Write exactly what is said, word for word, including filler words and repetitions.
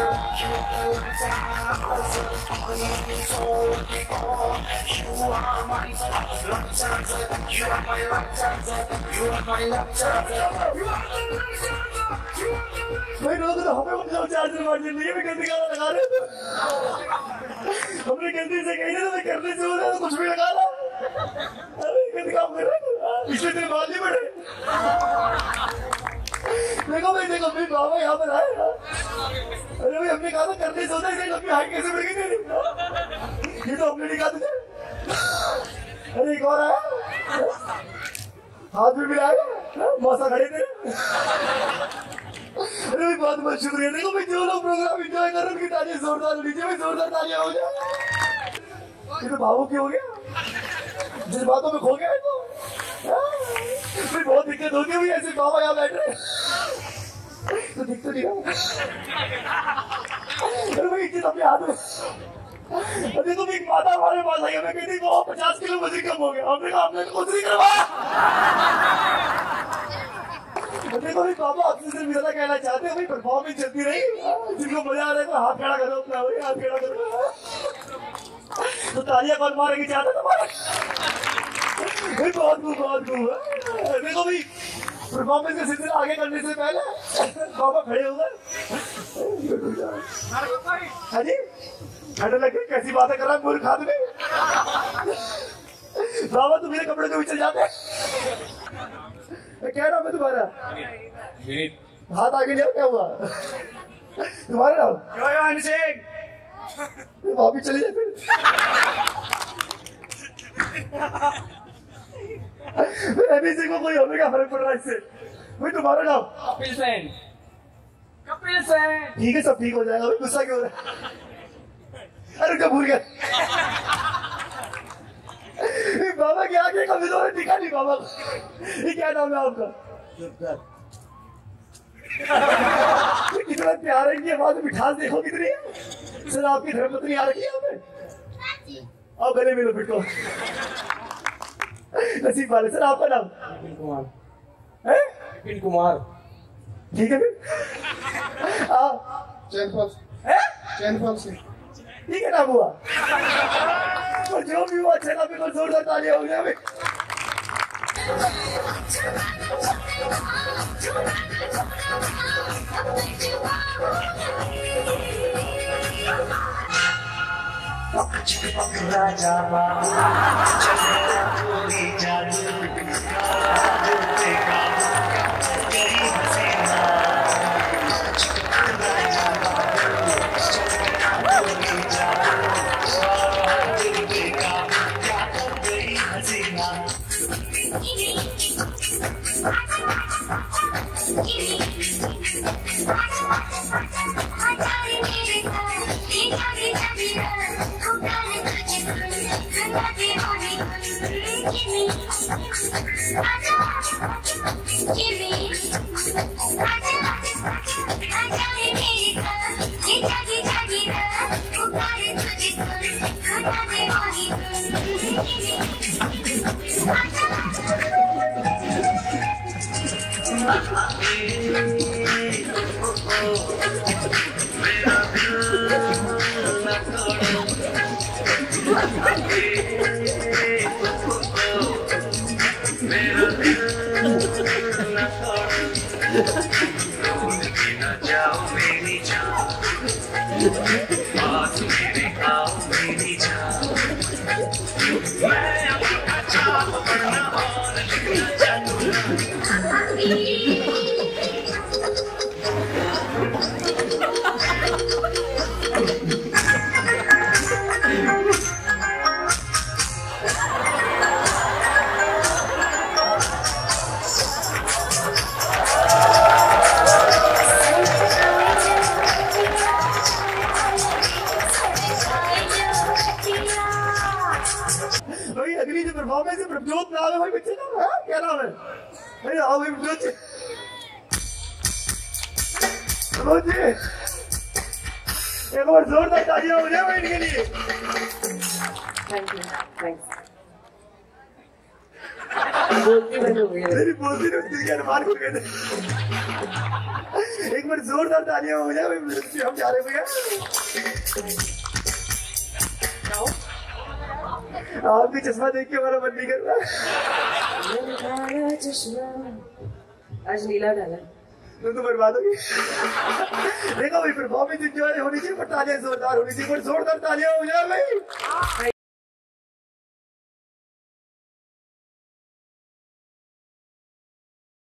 हमने गलती से कही ना, करने से होता है कुछ भी लगा ला। अरे काम कर रहे इसलिए तेरे बाल नहीं बढ़े। देखो भाई देखो मेरे बाबा यहाँ पर आए। अरे भाई हमने कहा था करने सोचा इसलिए अपनी हाइट कैसे बढ़ गई तेरी, ये तो हमने नहीं कहा तुझे। अरे एक और आया, हाथ भी मिलाया, मौसा खड़े थे। अरे भाई बहुत बहुत शुक्रिया। देखो भाई जो लोग प्रोग्राम एंजॉय कर रहे उनकी तालियां जोरदार, नीचे भी जोरदार तालियां हो जाए। ये तो भावुक हो गया, जिस बातों में खो गया तो फिर बहुत दिक्कत होगी। भी ऐसे बाबा यहाँ बैठ रहे तो दिख तो नहीं रहा। अरे तुम एक माता हमारे पास आई, हमें कहती वो पचास किलो वजन कम हो गया। हमने कहा आपने कुछ नहीं करवाया। बाबा आपसे सिर्फ ज्यादा कहना चाहते हैं भाई परफॉर्मेंस चलती रही, जिनको मजा आ रहा है हाथ खड़ा करो अपना, हाथ खड़ा करो। तो तालियां कौन मारेगी चाहते तुम्हारे? भाई बहुत खूब बहुत खूब। देखो भाई परफॉर्मेंस का सिलसिला आगे करने से पहले बाबा खड़े हो गए। हाँ जी खड़े लगे, कैसी बातें कर रहा है मूर्ख आदमी। बाबा तुम मेरे कपड़े के पीछे जाते, मैं कह रहा हूँ तुम्हारा हाथ आगे लिया, क्या हुआ तुम्हारा नाम भाभी चले जाए फिर। को कोई होने का फर्क पड़ रहा है इससे। भाई तुम्हारा नाम? कपिल सैन। कपिल सैन ठीक है, सब ठीक हो जाएगा। गुस्सा क्यों हो रहा है? अरे क्या भूल गए बाबा के आगे कभी तो दिखा नहीं बाबा। ये क्या नाम है आपका? कितना प्यार है कि आवाज मिठास देखो कितनी है। सर आपकी धर्मपत्नी आ रही है आपने? और गले मिलो फिर को नसीब वाले। सर आपका नाम? कपिल कुमार। हैं? कपिल कुमार ठीक है फिर। चैनफॉल हैं? चैनफॉल से ठीक है ना हुआ। तो जो भी हुआ अच्छा लगा, जोरदार तालियां हो गया। मेरी पोस्टी ने दिल का मार कर दिया। एक बार जोरदार तालियां हो जाए भाई, हम जा रहे हैं। आप भी चश्मा देख के हमारा मन नहीं कर रहा। चश्मा आज नीला डाला, तुम तो बर्बाद होगी। देखो भाई परफॉर्मेंस इंजॉय होनी चाहिए, पर तालियां जोरदार होनी चाहिए। जोरदार तालियां हो जाए भाई।